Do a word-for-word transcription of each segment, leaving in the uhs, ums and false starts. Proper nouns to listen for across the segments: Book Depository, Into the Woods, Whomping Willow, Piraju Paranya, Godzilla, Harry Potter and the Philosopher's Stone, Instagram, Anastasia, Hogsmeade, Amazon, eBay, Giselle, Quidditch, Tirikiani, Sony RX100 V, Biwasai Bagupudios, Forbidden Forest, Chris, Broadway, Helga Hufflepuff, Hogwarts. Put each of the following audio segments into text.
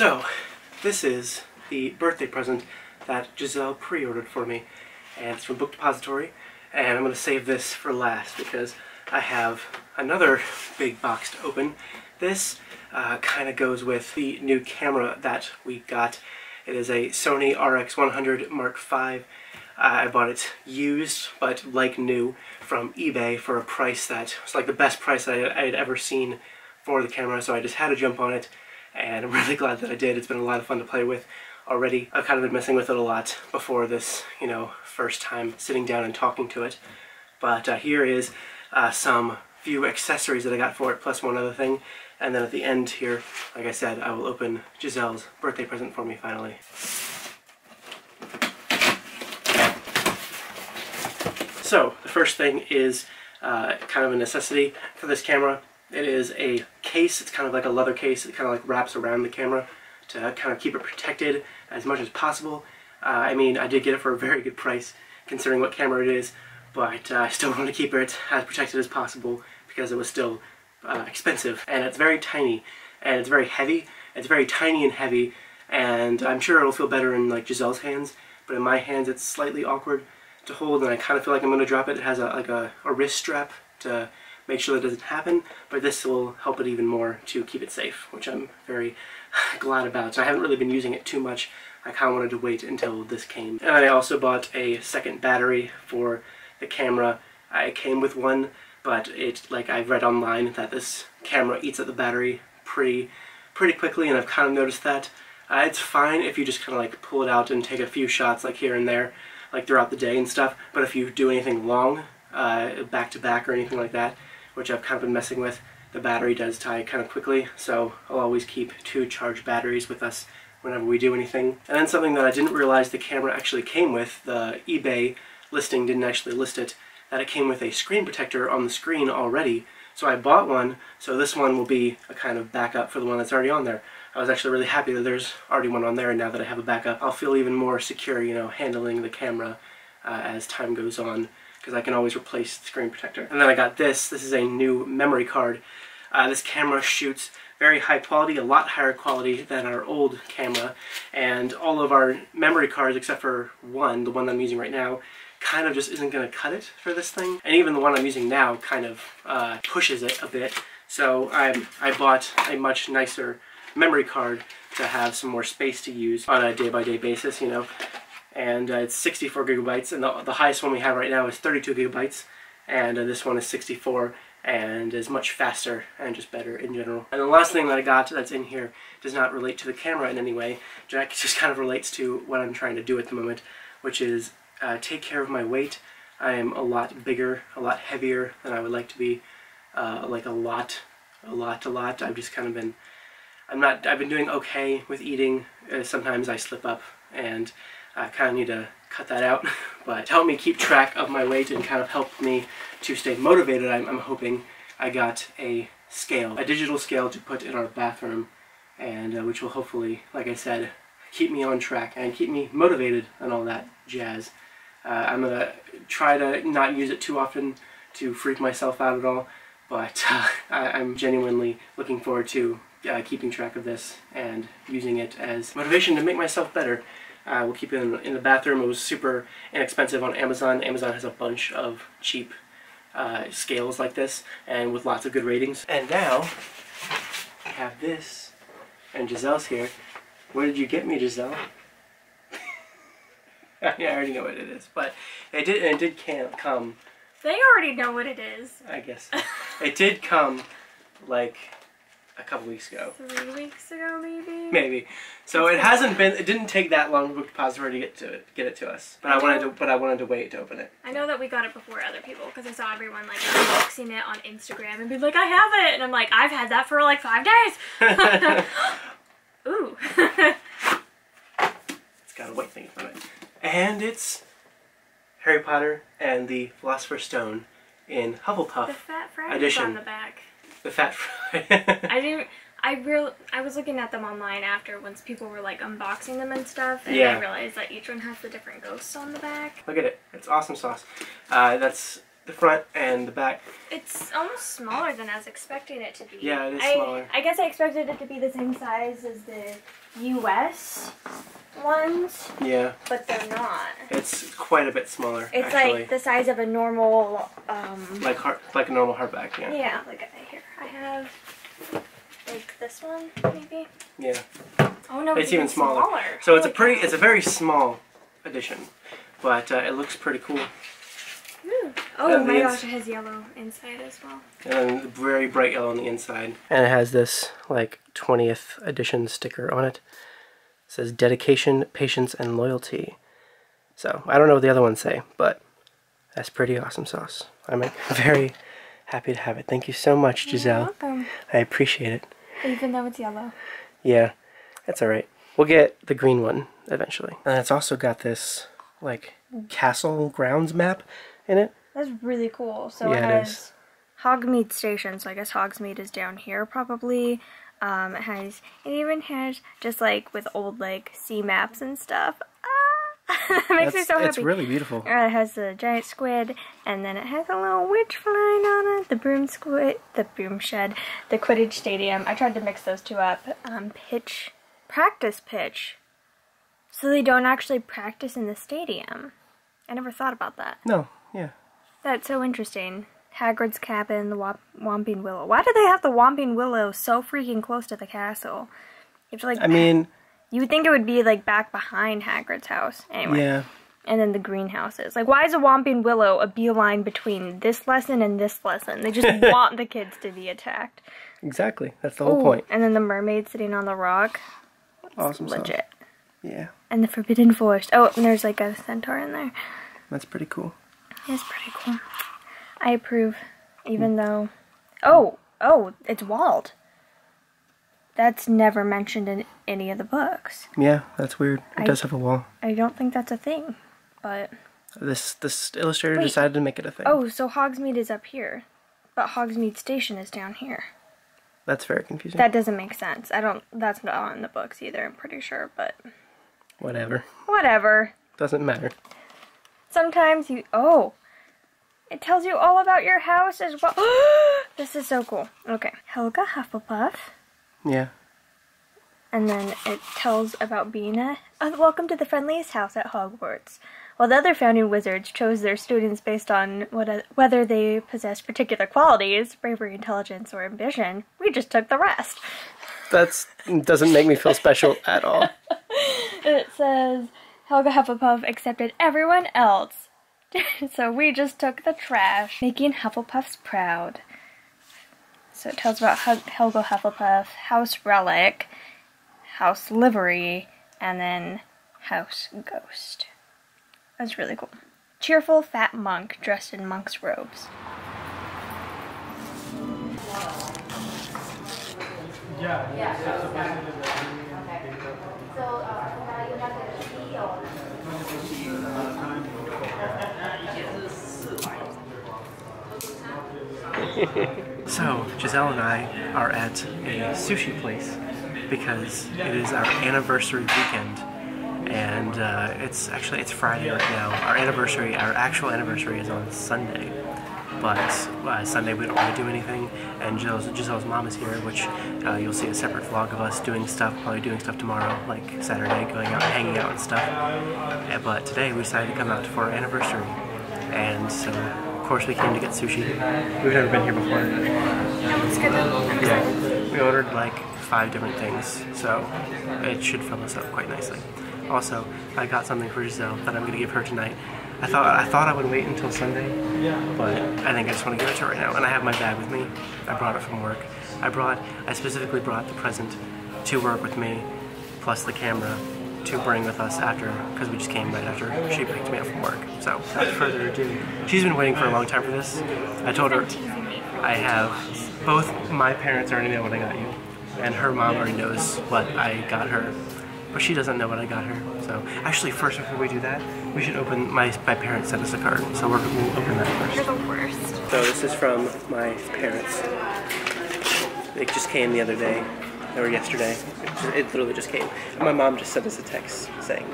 So, this is the birthday present that Giselle pre-ordered for me, and it's from Book Depository, and I'm going to save this for last because I have another big box to open. This uh, kind of goes with the new camera that we got. It is a Sony R X one hundred Mark V. Uh, I bought it used, but like new, from eBay for a price that was like the best price that I had ever seen for the camera, so I just had to jump on it, and I'm really glad that I did. It's been a lot of fun to play with already. I've kind of been messing with it a lot before this, you know, first time sitting down and talking to it. But uh, here is uh, some few accessories that I got for it, plus one other thing. And then at the end here, like I said, I will open Giselle's birthday present for me finally. So, the first thing is uh, kind of a necessity for this camera. It is a case. It's kind of like a leather case. It kind of like wraps around the camera to kind of keep it protected as much as possible. Uh, I mean, I did get it for a very good price considering what camera it is, but uh, I still want to keep it as protected as possible because it was still uh, expensive. And it's very tiny, and it's very heavy. It's very tiny and heavy, and I'm sure it'll feel better in like Giselle's hands, but in my hands it's slightly awkward to hold, and I kind of feel like I'm going to drop it. It has a, like a, a wrist strap to make sure that doesn't happen, but this will help it even more to keep it safe, which I'm very glad about. So I haven't really been using it too much. I kind of wanted to wait until this came. And I also bought a second battery for the camera. I came with one, but it, like I've read online, that this camera eats at the battery pretty, pretty quickly, and I've kind of noticed that. Uh, it's fine if you just kind of like pull it out and take a few shots like here and there, like throughout the day and stuff, but if you do anything long, uh, back to back or anything like that, which I've kind of been messing with, the battery does die kind of quickly, so I'll always keep two charged batteries with us whenever we do anything. And then something that I didn't realize the camera actually came with, the eBay listing didn't actually list it, that it came with a screen protector on the screen already, so I bought one, so this one will be a kind of backup for the one that's already on there. I was actually really happy that there's already one on there, and now that I have a backup, I'll feel even more secure, you know, handling the camera uh, as time goes on, because I can always replace the screen protector. And then I got this. This is a new memory card. Uh, this camera shoots very high quality, a lot higher quality than our old camera, and all of our memory cards except for one, the one that I'm using right now, kind of just isn't going to cut it for this thing. And even the one I'm using now kind of uh, pushes it a bit, so I'm, I bought a much nicer memory card to have some more space to use on a day-by-day basis, you know. And uh, it's sixty-four gigabytes, and the, the highest one we have right now is thirty-two gigabytes, and uh, this one is sixty-four, and is much faster and just better in general. And the last thing that I got that's in here does not relate to the camera in any way. Jack just kind of relates to what I'm trying to do at the moment, which is uh, take care of my weight. I am a lot bigger, a lot heavier than I would like to be, uh, like a lot, a lot, a lot. I've just kind of been, I'm not, I've been doing okay with eating. Uh, sometimes I slip up, and I kind of need to cut that out, but to help me keep track of my weight and kind of help me to stay motivated, I'm, I'm hoping, I got a scale, a digital scale to put in our bathroom, and uh, which will hopefully, like I said, keep me on track and keep me motivated and all that jazz. Uh, I'm going to try to not use it too often to freak myself out at all, but uh, I, I'm genuinely looking forward to uh, keeping track of this and using it as motivation to make myself better. Uh, we'll keep it in, in the bathroom. It was super inexpensive on Amazon. Amazon has a bunch of cheap uh, scales like this, and with lots of good ratings. And now, I have this, and Giselle's here. What did you get me, Giselle? I already know what it is, but it did, it did can, come. They already know what it is. I guess so. It did come, like, a couple weeks ago. Three weeks ago, maybe? Maybe. So it hasn't been, it didn't take that long Book Depository to get to it, get it to us. But I, I wanted to, but I wanted to wait to open it. I know that we got it before other people, because I saw everyone like unboxing it on Instagram and be like, I have it! And I'm like, I've had that for like five days! Ooh. It's got a white thing in front of it. And it's Harry Potter and the Philosopher's Stone in Hufflepuff edition. The fat fragments on the back. The fat fry. I didn't. I real. I was looking at them online after, once people were like unboxing them and stuff, and yeah. I realized that each one has the different ghosts on the back. Look at it. It's awesome sauce. Uh, that's the front and the back. It's almost smaller than I was expecting it to be. Yeah, it is I, smaller. I guess I expected it to be the same size as the U S ones. Yeah. But they're not. It's quite a bit smaller. It's actually like the size of a normal. Um, like hard, like a normal hardback. Yeah. Yeah. Look at here. I have like this one maybe. Yeah. Oh no! It's, it's even smaller. smaller. So it's a pretty, it's a very small edition, but uh, it looks pretty cool. Ooh. Oh my gosh, it has yellow inside as well. And very bright yellow on the inside. And it has this like twentieth edition sticker on it. It says dedication, patience, and loyalty. So I don't know what the other ones say, but that's pretty awesome sauce. I'm very happy to have it. Thank you so much, Giselle. You're welcome. I appreciate it. Even though it's yellow. Yeah, that's all right. We'll get the green one eventually. And it's also got this like castle grounds map in it. That's really cool. So yeah, it has Hogsmeade Station, so I guess Hogsmeade is down here probably. Um, it has, it even has just like with old like sea maps and stuff. Ah, makes me so happy. It's really beautiful. Uh, it has a giant squid, and then it has a little witch flying on it. The broom squid, the broom shed, the Quidditch stadium. I tried to mix those two up. Um, pitch, practice pitch. So they don't actually practice in the stadium. I never thought about that. No, yeah. That's so interesting. Hagrid's cabin, the Whomping Willow. Why do they have the Whomping Willow so freaking close to the castle? You have to, like, I mean, you would think it would be like back behind Hagrid's house. Anyway. Yeah. And then the greenhouses. Like, why is a Whomping Willow a beeline between this lesson and this lesson? They just want the kids to be attacked. Exactly. That's the whole Ooh. point. And then the mermaid sitting on the rock. That's awesome. Legit. Stuff. Yeah. And the Forbidden Forest. Oh, and there's like a centaur in there. That's pretty cool. It's pretty cool. I approve, even though... Oh! Oh! It's walled. That's never mentioned in any of the books. Yeah, that's weird. It I, does have a wall. I don't think that's a thing, but... This this illustrator Wait. decided to make it a thing. Oh, so Hogsmeade is up here, but Hogsmeade Station is down here. That's very confusing. That doesn't make sense. I don't... That's not in the books either, I'm pretty sure, but... Whatever. Whatever. Doesn't matter. Sometimes you... Oh! It tells you all about your house as well. This is so cool. Okay. Helga Hufflepuff. Yeah. And then it tells about being a, a welcome to the friendliest house at Hogwarts. While the other founding wizards chose their students based on what a, whether they possessed particular qualities, bravery, intelligence, or ambition, we just took the rest. That doesn't make me feel special at all. It says, Helga Hufflepuff accepted everyone else. So we just took the trash, making Hufflepuffs proud. So it tells about Helga Hufflepuff, house relic, house livery, and then house ghost. That's really cool. Cheerful fat monk dressed in monk's robes. Yeah. Yeah. Okay. So uh, you have the seal. So, Giselle and I are at a sushi place because it is our anniversary weekend, and uh, it's actually, it's Friday right now. Our anniversary, our actual anniversary is on Sunday, but uh, Sunday we don't want to do anything, and Giselle's, Giselle's mom is here, which uh, you'll see a separate vlog of us doing stuff, probably doing stuff tomorrow, like Saturday, going out and hanging out and stuff, but today we decided to come out for our anniversary, and so... Of course we came to get sushi. We've never been here before. That looks good. Yeah. We ordered like five different things, so it should fill us up quite nicely. Also, I got something for Giselle that I'm gonna give her tonight. I thought I thought I would wait until Sunday, but I think I just want to give it to her right now. And I have my bag with me. I brought it from work. I brought I specifically brought the present to work with me, plus the camera to bring with us after, because we just came right after she picked me up from work. So, without further ado, she's been waiting for a long time for this. I told her I have, both my parents already know what I got you, and her mom already knows what I got her, but she doesn't know what I got her. So, actually, first, before we do that, we should open, my, my parents sent us a card, so we're, we'll open that first. You're the worst. So, this is from my parents. It just came the other day. Or yesterday. It, just, it literally just came. And my mom just sent us a text saying,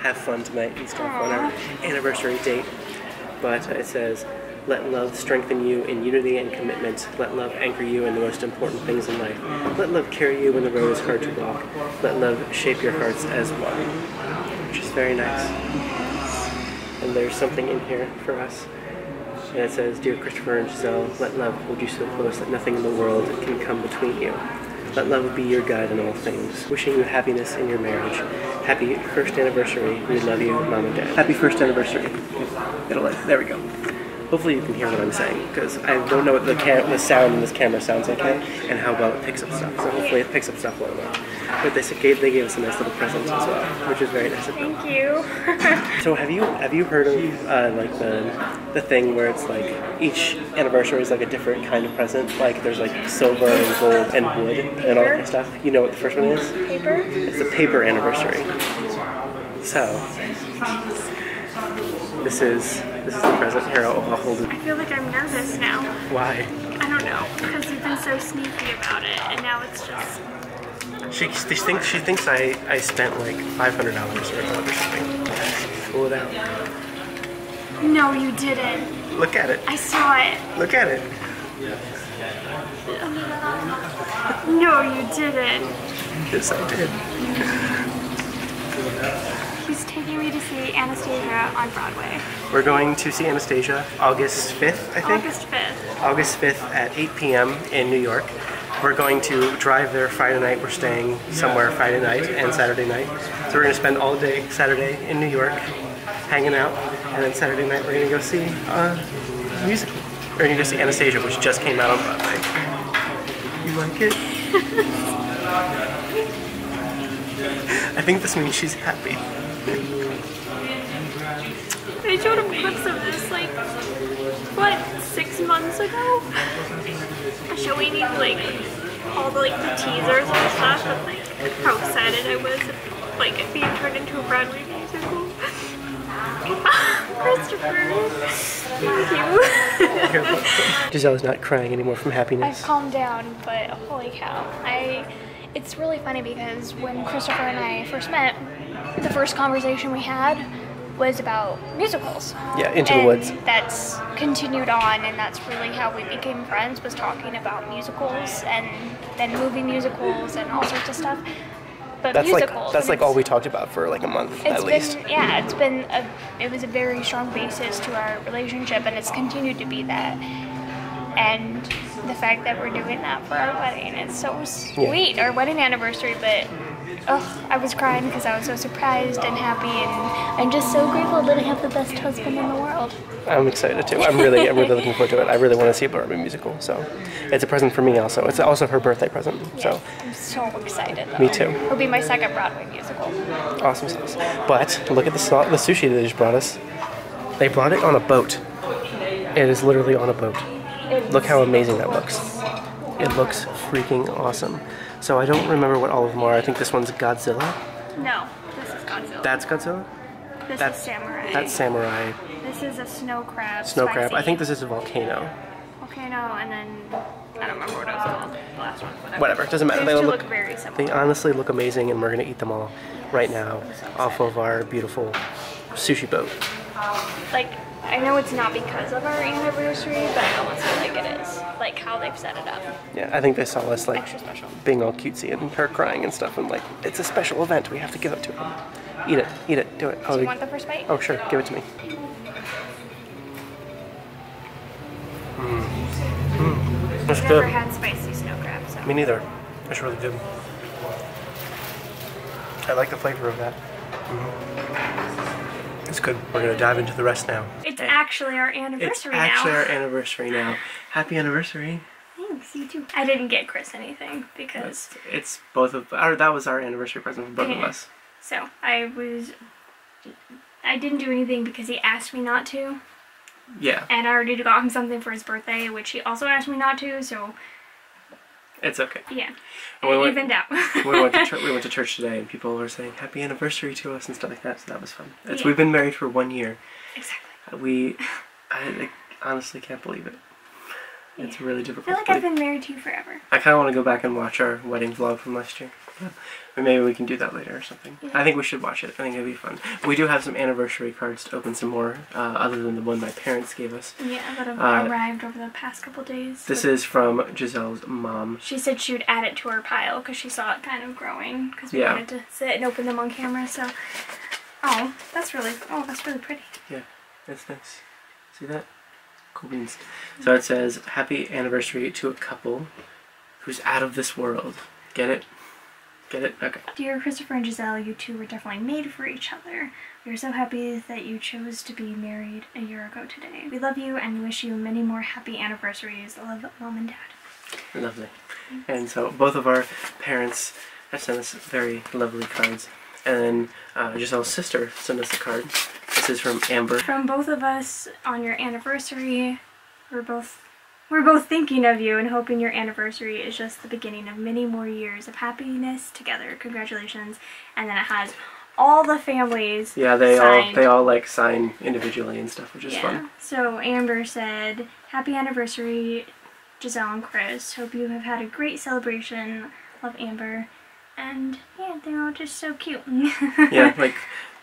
have fun tonight and stuff on our anniversary date. But it says, Let love strengthen you in unity and commitment. Let love anchor you in the most important things in life. Let love carry you when the road is hard to walk. Let love shape your hearts as one. Which is very nice. And there's something in here for us. And it says, Dear Christopher and Giselle, let love hold you so close that nothing in the world can come between you. Let love be your guide in all things. Wishing you happiness in your marriage. Happy first anniversary. We love you, Mom and Dad. Happy first anniversary. It'll, there we go. Hopefully you can hear what I'm saying, because I don't know what the, the sound in this camera sounds like and how well it picks up stuff. So hopefully it picks up stuff well enough. But they gave they gave us a nice little present as well, which is very nice of them. Thank you. So have you have you heard of uh, like the the thing where it's like each anniversary is like a different kind of present? Like there's like silver and gold and wood paper. And all that stuff. You know what the first one is? Paper. It's the paper anniversary. So. This is this is the present. Here, I'll, I'll hold it. I feel like I'm nervous now. Why? I don't know. Because you've been so sneaky about it, and now it's just. She, she thinks she thinks I I spent like five hundred dollars or something. Pull it out. No, you didn't. Look at it. I saw it. Look at it. No, you didn't. Yes, I did. He's taking me to see Anastasia on Broadway. We're going to see Anastasia August fifth, I think? August fifth. August fifth at eight p m in New York. We're going to drive there Friday night. We're staying somewhere Friday night and Saturday night. So we're going to spend all day Saturday in New York hanging out. And then Saturday night we're going to go see uh, music. We're going to go see Anastasia, which just came out on Broadway. You like it? I think this means she's happy. I showed him clips of this like, what, six months ago? Showing you like all the like the teasers and stuff and like how excited I was of, like it being turned into a Broadway musical. Christopher, thank you. Giselle's not crying anymore from happiness. I've calmed down, but holy cow. I, it's really funny because when Christopher and I first met, the first conversation we had was about musicals. Yeah, Into the Woods. That's continued on, and that's really how we became friends, was talking about musicals and then movie musicals and all sorts of stuff. But that's musicals. Like, that's like all we talked about for like a month at least. Yeah, it's been a, it was a very strong basis to our relationship, and it's continued to be that. And the fact that we're doing that for our wedding, it's so sweet, yeah. Our wedding anniversary, but oh, I was crying because I was so surprised and happy, and I'm just so grateful that I have the best husband in the world. I'm excited too. I'm really, I'm really looking forward to it. I really want to see a Broadway musical, so it's a present for me also. It's also her birthday present. Yes, so I'm so excited. Though. Me too. It'll be my second Broadway musical. Awesome sauce. But look at the the sushi they just brought us. They brought it on a boat. It is literally on a boat. It's look how amazing that looks. It looks freaking awesome. So I don't remember what all of them are. I think this one's Godzilla. No, this is Godzilla. That's Godzilla? This that's, is Samurai. That's Samurai. This is a snow crab. Snow spicy. crab. I think this is a volcano. Volcano, and then I don't remember what it was called. The last one. Whatever. whatever. It doesn't matter. They, they look, look very similar. They honestly look amazing, and we're going to eat them all yes. right now so off of our beautiful sushi boat. Like, I know it's not because of our anniversary, but I almost feel like it is. Like how they've set it up. Yeah, I think they saw us like extra special. Being all cutesy and her crying and stuff, and like it's a special event. We have to give it to her. Eat it, eat it, do it. Oh, do you want the first bite? Oh sure, give it to me. Mm. Mm. That's I've never good. had spicy snow crab. So. Me neither. That's really good. I like the flavor of that. Mm. It's good. We're going to dive into the rest now. It's actually our anniversary it's now. It's actually our anniversary now. Happy anniversary. Thanks, you too. I didn't get Chris anything because... It's, it's both of... Our, that was our anniversary present for both yeah. of us. So, I was... I didn't do anything because he asked me not to. Yeah. And I already got him something for his birthday, which he also asked me not to, so... It's okay. Yeah. And we it went, evened out. we, went to we went to church today, and people were saying happy anniversary to us and stuff like that, so that was fun. It's, yeah. We've been married for one year. Exactly. We, I, I honestly can't believe it. It's yeah. really difficult. I feel like I've been married to you forever. I kind of want to go back and watch our wedding vlog from last year. Or maybe we can do that later or something. Yeah. I think we should watch it. I think it'll be fun. We do have some anniversary cards to open some more, uh, other than the one my parents gave us. Yeah, that have uh, arrived over the past couple days. This is from Giselle's mom. She said she would add it to her pile because she saw it kind of growing. Because we yeah. wanted to sit and open them on camera. So, oh, that's really, oh, that's really pretty. Yeah, that's nice. See that? Cool beans. So it says, "Happy anniversary to a couple who's out of this world." Get it? Get it? Okay. "Dear Christopher and Giselle, you two were definitely made for each other. We are so happy that you chose to be married a year ago today. We love you and wish you many more happy anniversaries. Love, Mom and Dad." Lovely. Thanks. And so both of our parents have sent us very lovely cards. And uh, Giselle's sister sent us a card. This is from Amber. "From both of us on your anniversary, we're both... We're both thinking of you and hoping your anniversary is just the beginning of many more years of happiness together. Congratulations." And then it has all the families. Yeah, they signed. all they all like sign individually and stuff, which is yeah. fun. So Amber said, "Happy anniversary, Giselle and Chris. Hope you have had a great celebration. Love, Amber." And yeah, they're all just so cute. Yeah, like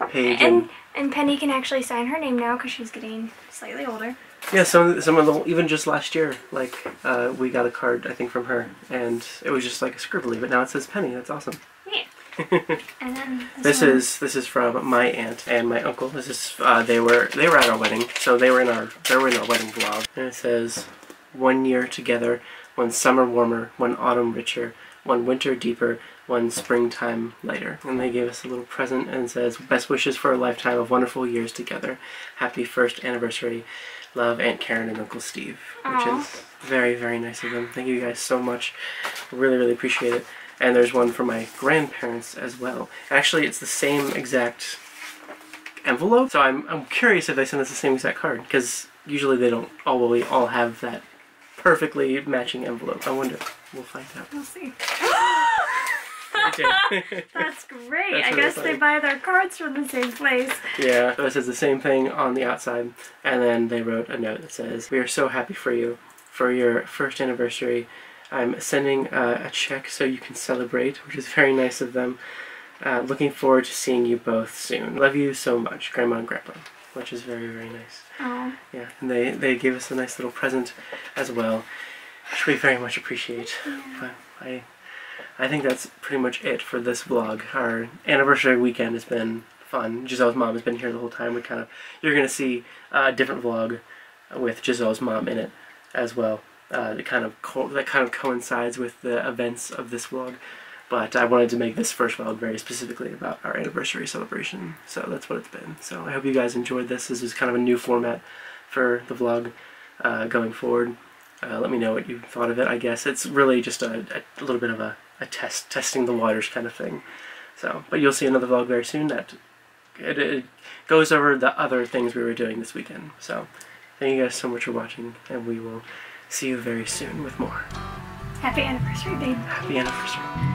Paige and, and and Penny can actually sign her name now because she's getting slightly older. Yeah, some some of the even just last year, like uh, we got a card I think from her, and it was just like a scribbly, but now it says Penny. That's awesome. Yeah. And then this, this is this is from my aunt and my uncle. This is uh, they were they were at our wedding, so they were in our they were in our wedding vlog. And it says, "One year together, one summer warmer, one autumn richer, one winter deeper, one springtime later." And they gave us a little present and says, "Best wishes for a lifetime of wonderful years together. Happy first anniversary. Love, Aunt Karen and Uncle Steve." Which Aww. Is very, very nice of them. Thank you guys so much. Really, really appreciate it. And there's one for my grandparents as well. Actually, it's the same exact envelope. So I'm, I'm curious if they sent us the same exact card, because usually they don't always all have that perfectly matching envelope. I wonder. We'll find out. We'll see. That's great. That's I really guess funny. They buy their cards from the same place. Yeah, so it says the same thing on the outside, and then they wrote a note that says, "We are so happy for you, for your first anniversary. I'm sending uh, a check so you can celebrate," which is very nice of them. Uh, "looking forward to seeing you both soon. Love you so much, Grandma and Grandpa," which is very, very nice. Aww. Yeah, and they, they gave us a nice little present as well, which we very much appreciate. Yeah. But I... I think that's pretty much it for this vlog. Our anniversary weekend has been fun. Giselle's mom has been here the whole time. We kind of you're gonna see a different vlog with Giselle's mom in it as well. Uh, that kind of co that kind of coincides with the events of this vlog. But I wanted to make this first vlog very specifically about our anniversary celebration. So that's what it's been. So I hope you guys enjoyed this. This is kind of a new format for the vlog uh, going forward. Uh, let me know what you thought of it. I guess it's really just a, a little bit of a a test, testing the waters kind of thing. So, but you'll see another vlog very soon that it, it goes over the other things we were doing this weekend. So, thank you guys so much for watching, and we will see you very soon with more. Happy anniversary, babe. Happy anniversary.